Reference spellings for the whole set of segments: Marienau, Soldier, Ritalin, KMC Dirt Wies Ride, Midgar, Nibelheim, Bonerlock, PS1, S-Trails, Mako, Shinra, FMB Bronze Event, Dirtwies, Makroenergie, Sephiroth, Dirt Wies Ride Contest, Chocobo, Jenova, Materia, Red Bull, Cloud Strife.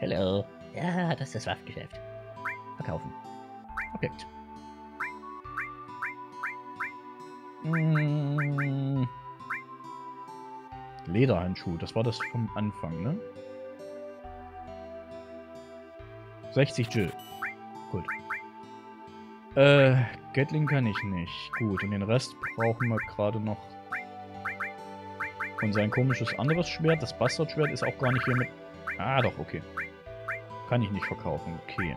Hello. Ja, das ist das Waffengeschäft. Verkaufen. Objekt. Lederhandschuh, das war das vom Anfang, ne? 60 Jill. Gut. Gatling kann ich nicht. Gut, und den Rest brauchen wir gerade noch. Und sein komisches anderes Schwert, das Bastardschwert, ist auch gar nicht hier mit... Ah, doch, okay. Kann ich nicht verkaufen, okay.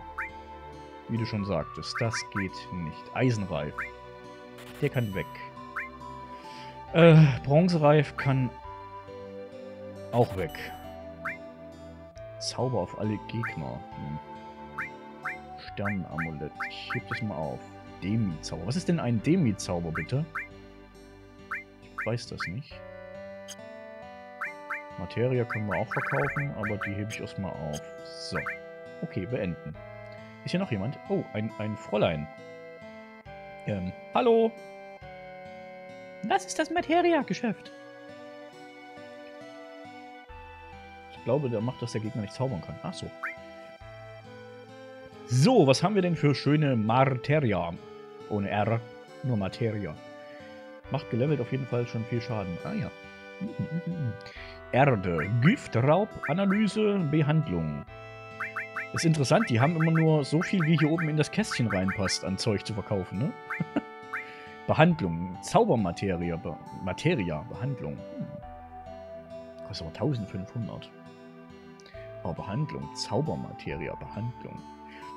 Wie du schon sagtest, das geht nicht. Eisenreif. Der kann weg. Bronzereif kann auch weg. Zauber auf alle Gegner. Hm. Sternenamulett. Ich heb das mal auf. Demi-Zauber. Was ist denn ein Demi-Zauber, bitte? Ich weiß das nicht. Materia können wir auch verkaufen, aber die hebe ich erstmal auf. So. Okay, beenden. Ist hier noch jemand? Oh, ein Fräulein. Hallo? Das ist das Materia-Geschäft. Ich glaube, der macht, dass der Gegner nicht zaubern kann. Ach so. So, was haben wir denn für schöne Materia? Ohne R, nur Materia. Macht gelevelt auf jeden Fall schon viel Schaden. Ah ja. Erde, Gift, Raub, Analyse, Behandlung. Ist interessant, die haben immer nur so viel, wie hier oben in das Kästchen reinpasst, an Zeug zu verkaufen, ne? Behandlung, Zaubermateria, Behandlung. Kostet aber 1500. Aber Behandlung, Zaubermateria, Behandlung.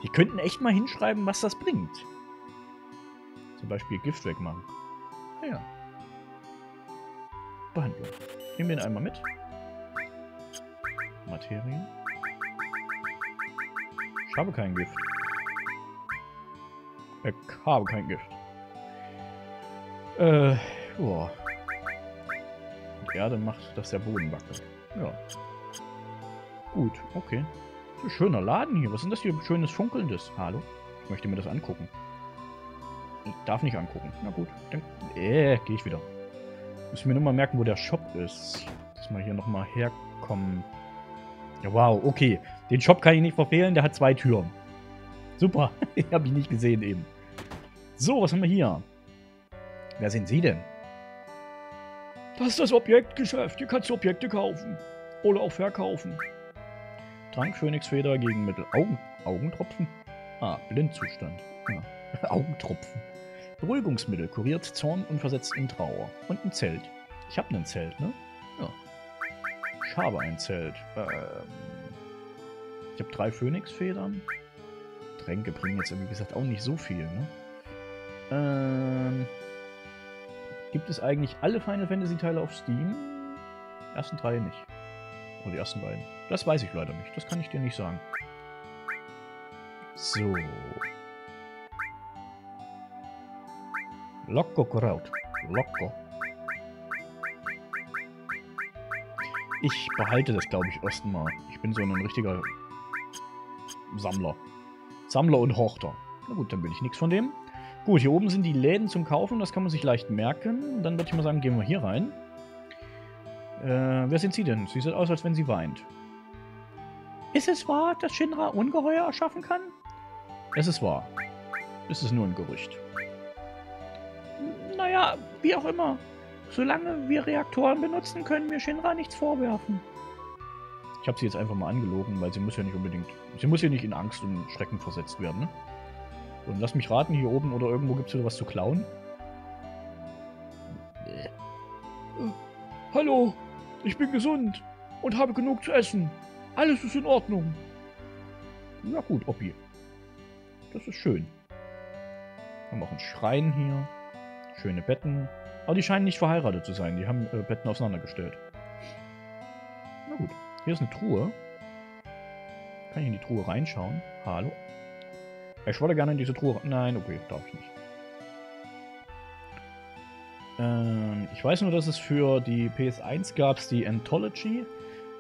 Die könnten echt mal hinschreiben, was das bringt. Zum Beispiel Gift wegmachen. Naja. Behandlung. Nehmen wir ihn einmal mit. Materie. Ich habe kein Gift. Ich habe kein Gift. Boah. Und Erde macht, dass der Boden wackelt. Ja. Gut, okay. Ein schöner Laden hier. Was ist das hier? Schönes Funkelndes. Hallo? Ich möchte mir das angucken. Ich darf nicht angucken. Na gut. Dann gehe ich wieder. Muss mir nur mal merken, wo der Shop ist. Dass wir hier nochmal herkommen. Ja, wow, okay. Den Shop kann ich nicht verfehlen, der hat 2 Türen. Super, den habe ich nicht gesehen eben. So, was haben wir hier? Wer sind Sie denn? Das ist das Objektgeschäft. Hier kannst du Objekte kaufen. Oder auch verkaufen. Trank Phönixfeder gegen Mittel. Augentropfen? Ah, Blindzustand. Ja. Augentropfen. Beruhigungsmittel, kuriert Zorn und versetzt in Trauer. Und ein Zelt. Ich habe ein Zelt, ne? Ja. Ich habe ein Zelt. Ich habe 3 Phönixfedern. Tränke bringen jetzt, wie gesagt, auch nicht so viel, ne? Gibt es eigentlich alle Final Fantasy Teile auf Steam? Die ersten 3 nicht. Oder die ersten beiden. Das weiß ich leider nicht. Das kann ich dir nicht sagen. So. Loco Kraut. Loco. Ich behalte das, glaube ich, erstmal. Ich bin so ein richtiger Sammler. Sammler und Horter. Na gut, dann will ich nichts von dem. Gut, hier oben sind die Läden zum Kaufen. Das kann man sich leicht merken. Dann würde ich mal sagen, gehen wir hier rein. Wer sind Sie denn? Sie sieht aus, als wenn sie weint. Ist es wahr, dass Shinra Ungeheuer erschaffen kann? Es ist wahr. Es ist nur ein Gerücht. Naja, wie auch immer. Solange wir Reaktoren benutzen, können wir Shinra nichts vorwerfen. Ich habe sie jetzt einfach mal angelogen, weil sie muss ja nicht unbedingt... Sie muss ja nicht in Angst und Schrecken versetzt werden. Ne? Und lass mich raten, hier oben oder irgendwo gibt es wieder was zu klauen. Hallo, ich bin gesund und habe genug zu essen. Alles ist in Ordnung. Na gut, Oppi. Das ist schön. Wir machen Schrein hier. Schöne Betten. Aber die scheinen nicht verheiratet zu sein. Die haben Betten auseinandergestellt. Na gut. Hier ist eine Truhe. Kann ich in die Truhe reinschauen? Hallo? Ich wollte gerne in diese Truhe... Nein, okay, darf ich nicht. Ich weiß nur, dass es für die PS1 gab es die Anthology.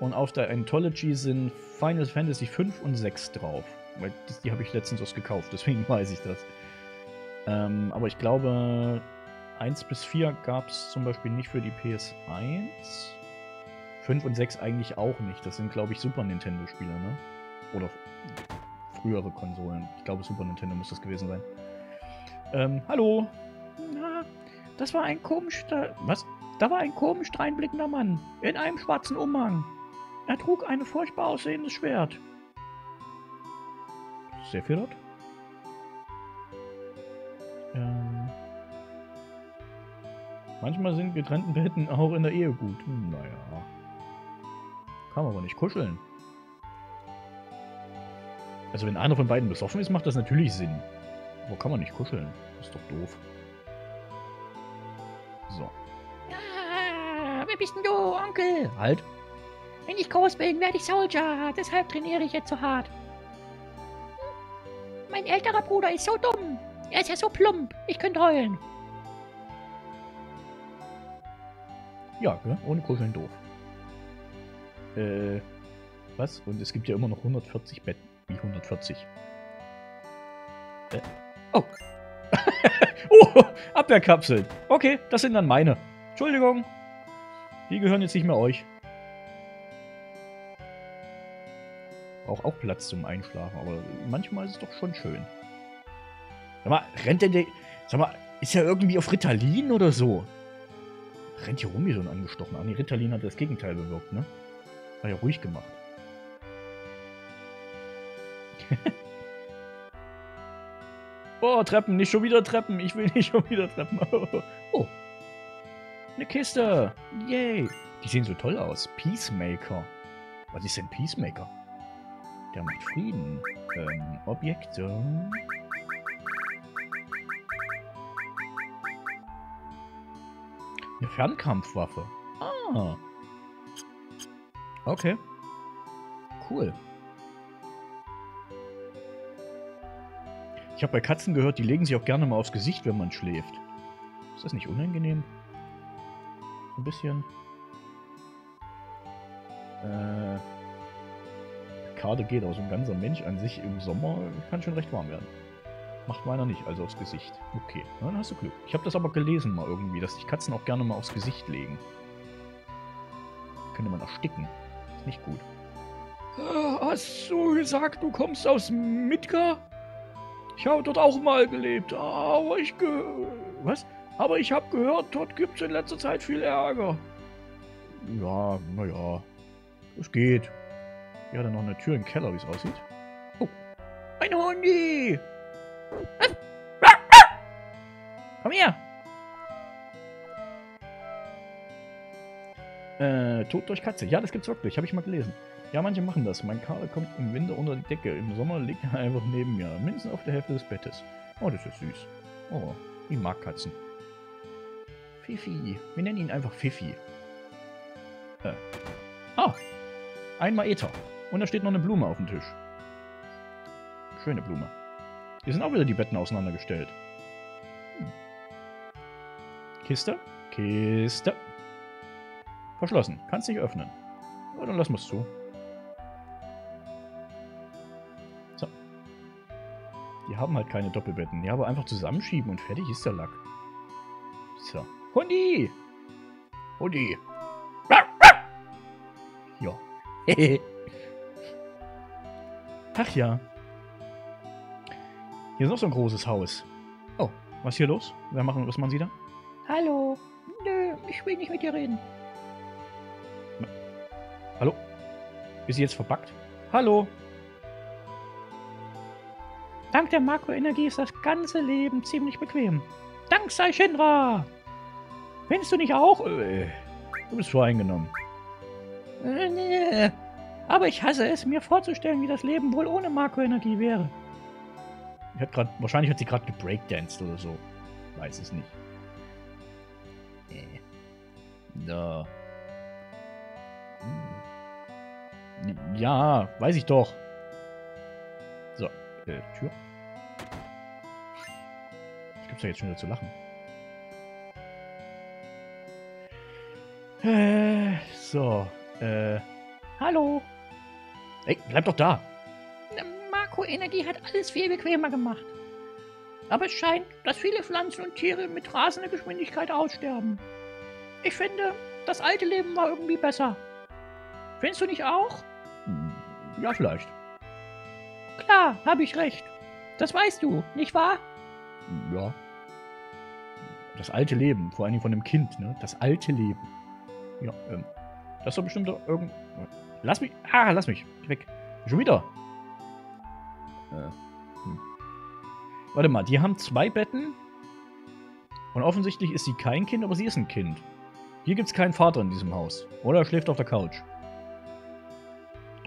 Und auf der Anthology sind Final Fantasy 5 und 6 drauf. Weil die habe ich letztens erst gekauft, deswegen weiß ich das. Aber ich glaube, 1 bis 4 gab es zum Beispiel nicht für die PS1. 5 und 6 eigentlich auch nicht. Das sind, glaube ich, Super Nintendo-Spiele, ne? Oder frühere Konsolen. Ich glaube, Super Nintendo muss das gewesen sein. Hallo. Na, das war ein komisch... Was? Da war ein komisch dreinblickender Mann. In einem schwarzen Umhang. Er trug ein furchtbar aussehendes Schwert. Sephiroth? Manchmal sind getrennten Betten auch in der Ehe gut. Naja. Kann man aber nicht kuscheln. Also wenn einer von beiden besoffen ist, macht das natürlich Sinn. Aber kann man nicht kuscheln. Ist doch doof. So. Ah, wer bist denn du, Onkel? Halt. Wenn ich groß bin, werde ich Soldier. Deshalb trainiere ich jetzt so hart. Mein älterer Bruder ist so dumm. Er ist ja so plump. Ich könnte heulen. Ja, gell? Ohne Kuscheln doof. Was? Und es gibt ja immer noch 140 Betten. Wie 140? Oh! Oh! Abwehrkapseln! Okay, das sind dann meine. Entschuldigung. Die gehören jetzt nicht mehr euch. Braucht auch Platz zum Einschlafen, aber manchmal ist es doch schon schön. Sag mal, rennt denn der... Sag mal, ist ja irgendwie auf Ritalin oder so? Rennt hier rum wie so ein angestochen. Ah, die Ritalin hat das Gegenteil bewirkt, ne? War ja ruhig gemacht. Boah, Treppen, nicht schon wieder Treppen. Ich will nicht schon wieder Treppen. Oh. Eine Kiste. Yay. Die sehen so toll aus. Peacemaker. Was ist denn Peacemaker? Der macht Frieden. Objekte. Eine Fernkampfwaffe. Ah. Okay. Cool. Ich habe bei Katzen gehört, die legen sich auch gerne mal aufs Gesicht, wenn man schläft. Ist das nicht unangenehm? Ein bisschen. Karte geht aus. Ein ganzer Mensch an sich im Sommer kann schon recht warm werden. Macht meiner nicht, also aufs Gesicht. Okay, dann hast du Glück. Ich habe das aber gelesen mal irgendwie, dass sich Katzen auch gerne mal aufs Gesicht legen. Könnte man ersticken. Ist nicht gut. Hast du gesagt, du kommst aus Midgar? Ich habe dort auch mal gelebt, aber ich Was? Aber ich habe gehört, dort gibt es in letzter Zeit viel Ärger. Ja, naja. Es geht. Ja, dann noch eine Tür im Keller, wie es aussieht. Oh. Ein Hundi! Komm her! Tod durch Katze. Ja, das gibt's wirklich. Habe ich mal gelesen. Ja, manche machen das. Mein Kater kommt im Winter unter die Decke. Im Sommer liegt er einfach neben mir. Mindestens auf der Hälfte des Bettes. Oh, das ist süß. Oh, ich mag Katzen. Fifi. Wir nennen ihn einfach Fifi. Ah! Ein Maeter. Und da steht noch eine Blume auf dem Tisch. Schöne Blume. Hier sind auch wieder die Betten auseinandergestellt. Hm. Kiste? Kiste. Verschlossen. Kannst nicht öffnen. Ja, dann lassen wir es zu. So. Die haben halt keine Doppelbetten. Die aber einfach zusammenschieben und fertig ist der Lack. So. Hundi! Hundi! Ja. Ach ja. Hier ist noch so ein großes Haus. Oh, was ist hier los? Was machen Sie da? Hallo. Nö, ich will nicht mit dir reden. Hallo? Ist sie jetzt verbuggt? Hallo? Dank der Makroenergie ist das ganze Leben ziemlich bequem. Dank sei Shinra! Findest du nicht auch? Du bist voreingenommen. Aber ich hasse es, mir vorzustellen, wie das Leben wohl ohne Makroenergie wäre. Wahrscheinlich hat sie gerade gebreakdanced oder so. Weiß es nicht. Da. Ja, weiß ich doch. So, Tür. Was gibt's da jetzt schon wieder zu lachen? So, hallo. Ey, bleib doch da. Makroenergie hat alles viel bequemer gemacht. Aber es scheint, dass viele Pflanzen und Tiere mit rasender Geschwindigkeit aussterben. Ich finde, das alte Leben war irgendwie besser. Findest du nicht auch? Ja, vielleicht. Klar, habe ich recht. Das weißt du, nicht wahr? Ja. Das alte Leben, vor allem von dem Kind, ne? Das alte Leben. Ja, das ist doch bestimmt doch irgend... Lass mich... Ah, lass mich. Weg. Schon wieder. Warte mal, die haben 2 Betten. Und offensichtlich ist sie kein Kind, aber sie ist ein Kind. Hier gibt es keinen Vater in diesem Haus. Oder er schläft auf der Couch.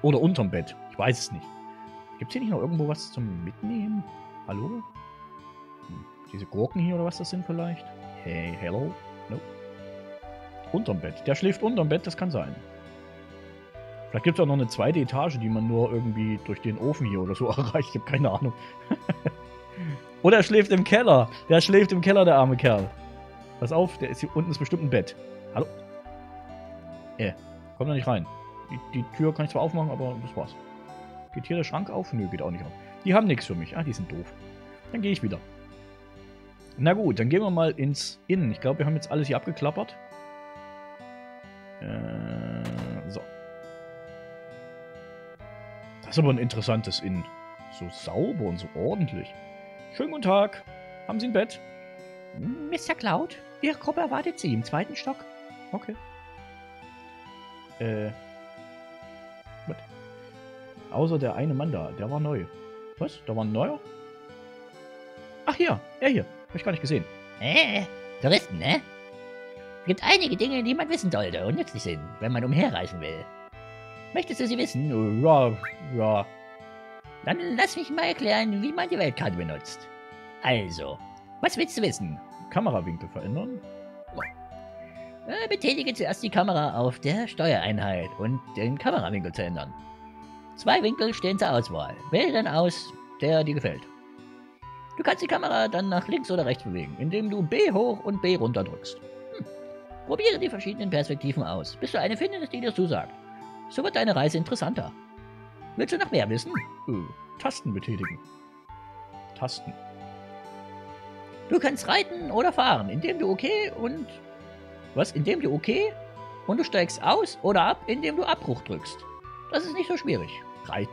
Oder unterm Bett. Ich weiß es nicht. Gibt es hier nicht noch irgendwo was zum Mitnehmen? Hallo? Diese Gurken hier oder was das sind vielleicht? Hey, hello? Nope. Unterm Bett. Der schläft unterm Bett, das kann sein. Vielleicht gibt es auch noch eine zweite Etage, die man nur irgendwie durch den Ofen hier oder so erreicht. Ich habe keine Ahnung. Oder er schläft im Keller. Der schläft im Keller, der arme Kerl. Pass auf, der ist hier unten, ist bestimmt ein Bett. Hallo? Komm da nicht rein. Die Tür kann ich zwar aufmachen, aber das war's. Geht hier der Schrank auf? Nö, geht auch nicht auf. Die haben nichts für mich. Ah, die sind doof. Dann gehe ich wieder. Na gut, dann gehen wir mal ins Innen. Ich glaube, wir haben jetzt alles hier abgeklappert. So. Das ist aber ein interessantes Innen. So sauber und so ordentlich. Schönen guten Tag. Haben Sie ein Bett? Mr. Cloud, Ihre Gruppe erwartet Sie im 2. Stock. Okay. What? Außer der eine Mann da, der war neu. Was? Da war ein neuer? Ach ja, er hier. Hab ich gar nicht gesehen. Touristen, ne? Es gibt einige Dinge, die man wissen sollte und nützlich sind, wenn man umherreisen will. Möchtest du sie wissen? Ja. Dann lass mich mal erklären, wie man die Weltkarte benutzt. Also, was willst du wissen? Kamerawinkel verändern? Betätige zuerst die Kamera auf der Steuereinheit und den Kamerawinkel zu ändern. 2 Winkel stehen zur Auswahl. Wähle dann aus, der dir gefällt. Du kannst die Kamera dann nach links oder rechts bewegen, indem du B hoch und B runter drückst. Probiere die verschiedenen Perspektiven aus, bis du eine findest, die dir zusagt. So wird deine Reise interessanter. Willst du noch mehr wissen? Tasten betätigen. Tasten. Du kannst reiten oder fahren, indem du okay und... Was? Indem du okay und du steigst aus oder ab, indem du Abbruch drückst. Das ist nicht so schwierig. Reiten.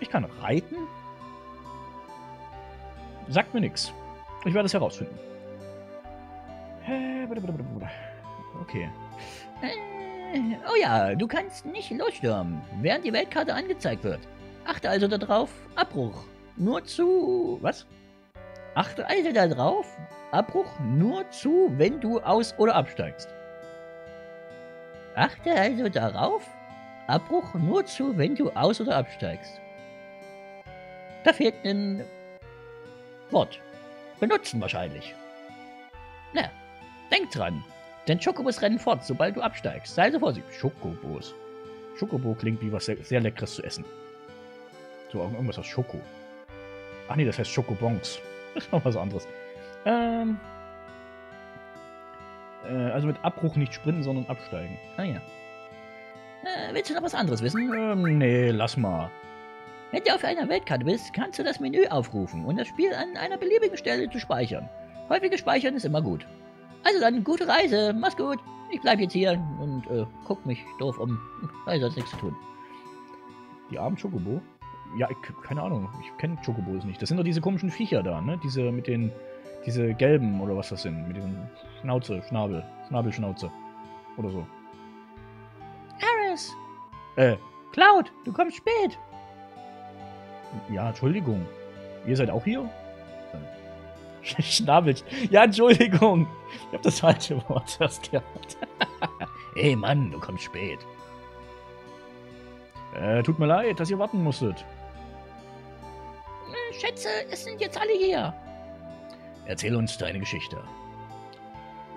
Ich kann reiten? Sagt mir nichts. Ich werde es herausfinden. Okay. Oh ja, du kannst nicht losstürmen, während die Weltkarte angezeigt wird. Achte also darauf, Abbruch nur zu... Was? Achte also darauf, Abbruch nur zu, wenn du aus- oder absteigst. Achte also darauf, Abbruch nur zu, wenn du aus- oder absteigst. Da fehlt ein Wort. Benutzen wahrscheinlich. Na, denk dran. Denn Chocobos rennen fort, sobald du absteigst. Sei also vorsichtig. Chocobos. Chocobo klingt wie was sehr, sehr Leckeres zu essen. So, irgendwas aus Schoko. Ach nee, das heißt Schokobons. Das ist noch was anderes. Also mit Abbruch nicht sprinten, sondern absteigen. Ah ja. Willst du noch was anderes wissen? Nee, lass mal. Wenn du auf einer Weltkarte bist, kannst du das Menü aufrufen und das Spiel an einer beliebigen Stelle zu speichern. Häufiges Speichern ist immer gut. Also dann, gute Reise, mach's gut. Ich bleib jetzt hier und guck mich doof um. Also sonst nichts zu tun. Die armen Chocobo? Ja, keine Ahnung. Ich kenne Chocobos nicht. Das sind doch diese komischen Viecher da, ne? Diese mit den... Diese gelben oder was das sind. Mit diesen Schnauze, Schnabel. Schnabelschnauze. Oder so. Ares! Cloud, du kommst spät! Ja, Entschuldigung. Ihr seid auch hier? Schnabel. Ja, Entschuldigung. Ich habe das falsche Wort erst gehabt. Ey, Mann, du kommst spät. Tut mir leid, dass ihr warten musstet. Schätze, es sind jetzt alle hier. Erzähl uns deine Geschichte.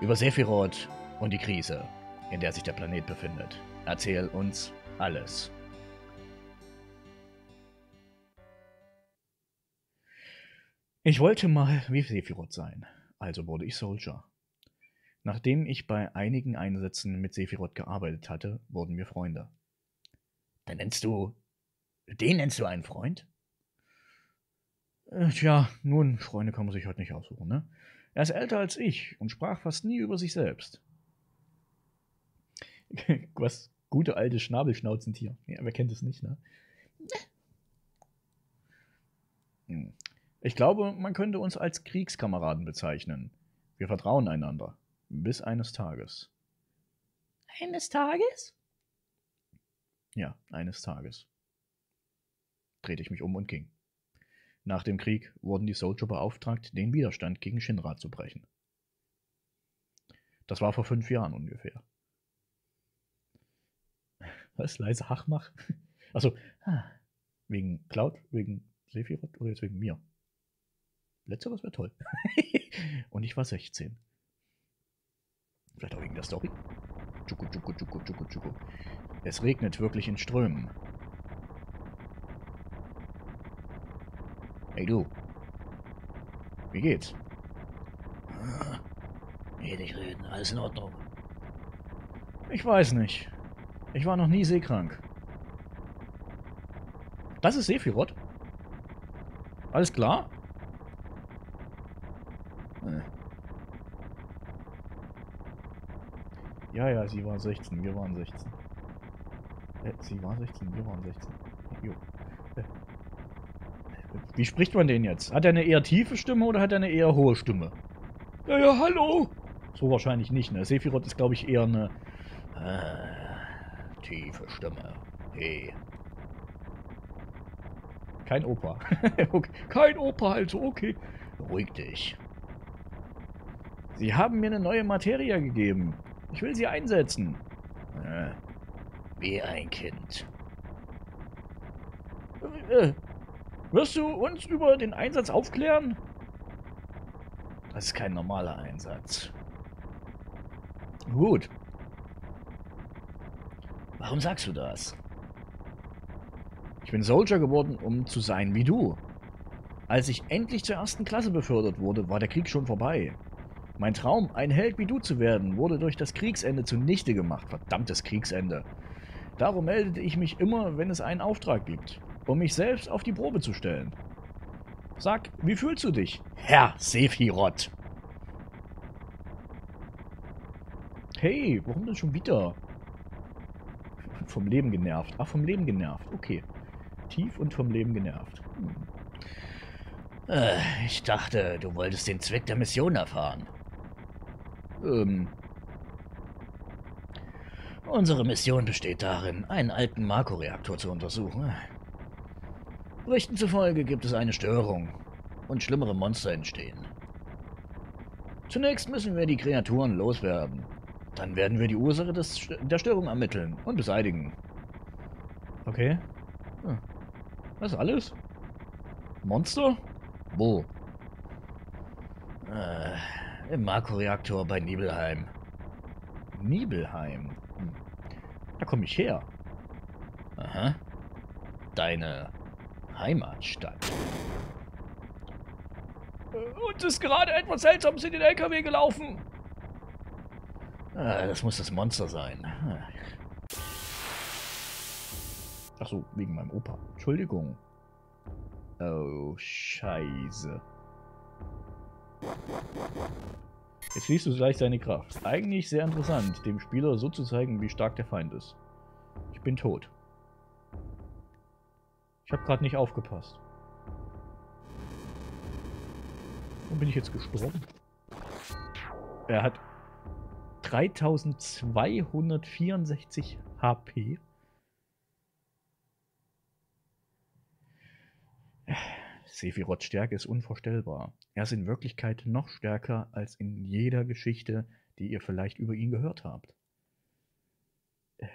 Über Sephiroth und die Krise, in der sich der Planet befindet. Erzähl uns alles. Ich wollte mal wie Sephiroth sein, also wurde ich Soldier. Nachdem ich bei einigen Einsätzen mit Sephiroth gearbeitet hatte, wurden wir Freunde. Dann nennst du... Den nennst du einen Freund? Tja, nun, Freunde kann man sich heute nicht aussuchen, ne? Er ist älter als ich und sprach fast nie über sich selbst. Was? Gute alte Schnabelschnauzentier. Ja, wer kennt es nicht, ne? Ich glaube, man könnte uns als Kriegskameraden bezeichnen. Wir vertrauen einander. Bis eines Tages. Eines Tages? Ja, eines Tages. Drehte ich mich um und ging. Nach dem Krieg wurden die Soldier beauftragt, den Widerstand gegen Shinra zu brechen. Das war vor 5 Jahren ungefähr. Was? Leise Hachmach? Achso, wegen Cloud, wegen Sephiroth oder jetzt wegen mir? Letzteres wäre toll. Und ich war 16. Vielleicht auch wegen der Story. Tschuku, tschuku, tschuku, tschuku, tschuku. Es regnet wirklich in Strömen. Hey du. Wie geht's? Nee, nicht reden. Alles in Ordnung. Ich weiß nicht. Ich war noch nie seekrank. Das ist Sephiroth. Alles klar? Ja, sie war 16. Wir waren 16. Sie war 16. Wir waren 16. Jo. Wie spricht man den jetzt? Hat er eine eher tiefe Stimme oder hat er eine eher hohe Stimme? Ja, hallo! So wahrscheinlich nicht, ne? Sephiroth ist, glaube ich, eher eine... tiefe Stimme. Hey. Kein Opa. Okay. Kein Opa, also, okay. Beruhig dich. Sie haben mir eine neue Materia gegeben. Ich will sie einsetzen. Wie ein Kind. Wirst du uns über den Einsatz aufklären? Das ist kein normaler Einsatz. Gut. Warum sagst du das? Ich bin Soldier geworden, um zu sein wie du. Als ich endlich zur 1. Klasse befördert wurde, war der Krieg schon vorbei. Mein Traum, ein Held wie du zu werden, wurde durch das Kriegsende zunichte gemacht. Verdammtes Kriegsende. Darum meldete ich mich immer, wenn es einen Auftrag gibt, um mich selbst auf die Probe zu stellen. Sag, wie fühlst du dich, Herr Sephiroth? Hey, warum denn schon wieder? Vom Leben genervt. Ach, vom Leben genervt. Okay. Tief und vom Leben genervt. Ich dachte, du wolltest den Zweck der Mission erfahren. Unsere Mission besteht darin, einen alten Mako-Reaktor zu untersuchen. Berichten zufolge gibt es eine Störung und schlimmere Monster entstehen. Zunächst müssen wir die Kreaturen loswerden. Dann werden wir die Ursache der Störung ermitteln und beseitigen. Okay. Das ist alles? Monster? Wo? Im Makroreaktor bei Nibelheim. Nibelheim? Da komme ich her. Aha. Deine Heimatstadt. Uns ist gerade etwas Seltsames in den LKW gelaufen. Das muss das Monster sein. Ach so, wegen meinem Opa. Entschuldigung. Oh, Scheiße. Jetzt fließt du gleich seine Kraft. Eigentlich sehr interessant, dem Spieler so zu zeigen, wie stark der Feind ist. Ich bin tot. Ich habe gerade nicht aufgepasst. Wo bin ich jetzt gestorben? Er hat 3264 HP. Sephiroths Stärke ist unvorstellbar. Er ist in Wirklichkeit noch stärker als in jeder Geschichte, die ihr vielleicht über ihn gehört habt. Er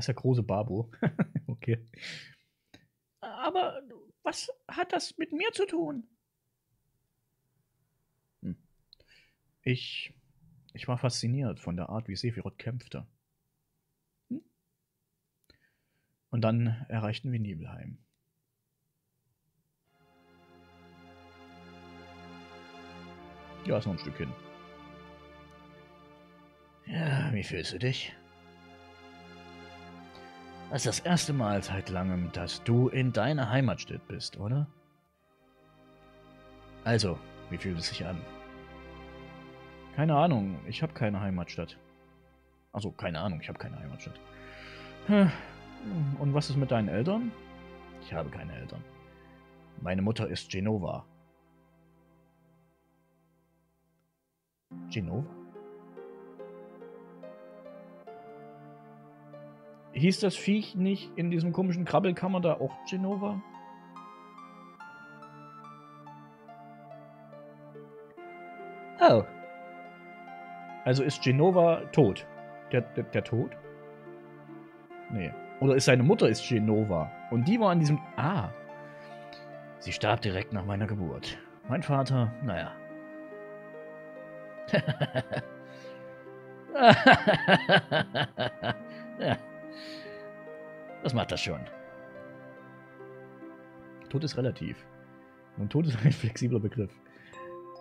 ist der große Babo. Okay. Aber was hat das mit mir zu tun? Ich war fasziniert von der Art, wie Sephiroth kämpfte. Und dann erreichten wir Nibelheim. Ja, ist noch ein Stück hin. Ja, wie fühlst du dich? Das ist das erste Mal seit langem, dass du in deiner Heimatstadt bist, oder? Also, wie fühlt es sich an? Keine Ahnung, ich habe keine Heimatstadt. Also, keine Ahnung, ich habe keine Heimatstadt. Und was ist mit deinen Eltern? Ich habe keine Eltern. Meine Mutter ist Jenova. Jenova? Hieß das Viech nicht in diesem komischen Krabbelkammer da auch Jenova? Oh. Also ist Jenova tot. Der Tod? Nee. Oder ist seine Mutter ist Jenova. Und die war an diesem... Ah. Sie starb direkt nach meiner Geburt. Mein Vater, naja. Ja. Das macht das schon. Tod ist relativ. Und Tod ist ein flexibler Begriff.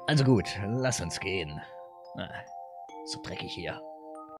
Also gut, lass uns gehen. So dreckig hier.